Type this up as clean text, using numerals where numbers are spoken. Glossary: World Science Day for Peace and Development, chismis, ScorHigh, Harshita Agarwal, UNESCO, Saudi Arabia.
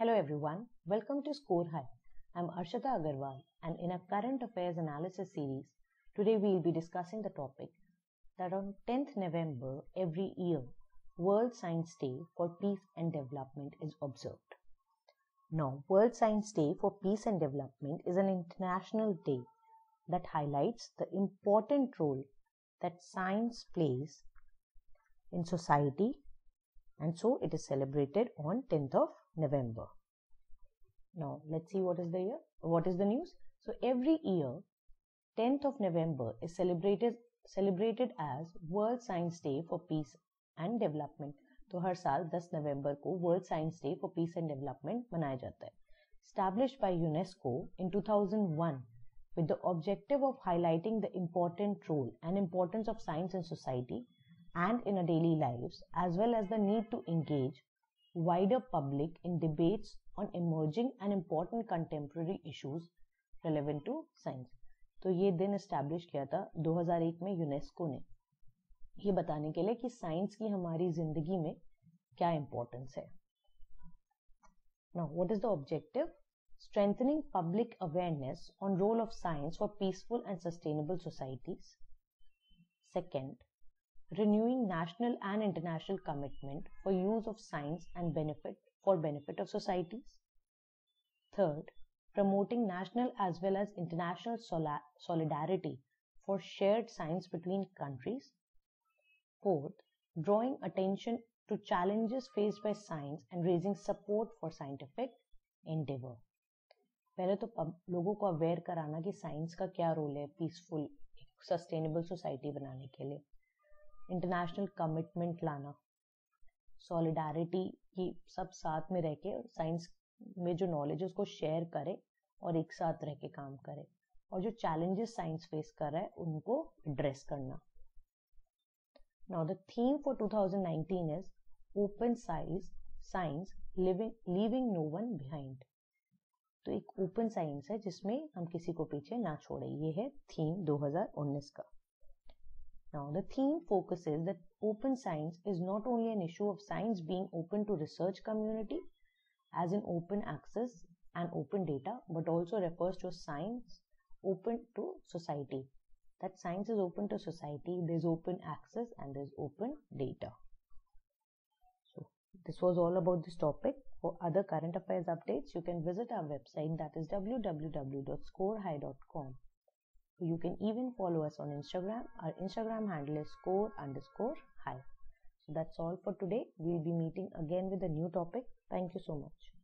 Hello everyone, welcome to Score High. I'm Harshita Agarwal, and in our current affairs analysis series, today we will be discussing the topic that on 10th November every year, World Science Day for Peace and Development is observed. Now, World Science Day for Peace and Development is an international day that highlights the important role that science plays in society, and so it is celebrated on 10th of November. Now let's see what is the news. So every year 10th of November is celebrated as World Science Day for Peace and Development. तो हर साल 10 नवंबर को World Science Day for Peace and Development मनाया जाता है. Established by UNESCO in 2001 with the objective of highlighting the important role and importance of science in society and in our daily lives, as well as the need to engage wider public in debates on emerging and important contemporary issues relevant to science. तो ये दिन establish किया था 2001 में UNESCO ने, ये बताने के लिए कि science की हमारी जिंदगी में क्या importance है. Now, what is the objective? Strengthening public awareness on role of science for peaceful and sustainable societies. Second, renewing national and international commitment for use of science and benefit of societies. Third, promoting national as well as international solidarity for shared science between countries. Fourth, drawing attention to challenges faced by science and raising support for scientific endeavor. पहले तो लोगों को aware कराना कि science का क्या role है peaceful sustainable society बनाने के लिए. इंटरनेशनल कमिटमेंट लाना, सॉलिडारिटी की सब साथ में रह के साइंस में जो नॉलेज है उसको शेयर करें और एक साथ रह के काम करें, और जो चैलेंजेस साइंस फेस कर रहा है उनको एड्रेस करना. Now the theme for 2019 is open science leaving no one behind. तो एक ओपन साइंस है जिसमें हम किसी को पीछे ना छोड़े, ये है थीम 2019 का. Now, the theme focuses that open science is not only an issue of science being open to research community, as in open access and open data, but also refers to science open to society. That science is open to society, there's open access and there's open data. So, this was all about this topic. For other current affairs updates, you can visit our website, that is www.scorehigh.com. You can even follow us on Instagram. Our Instagram handle is score_high. So that's all for today. We'll be meeting again with a new topic. Thank you so much.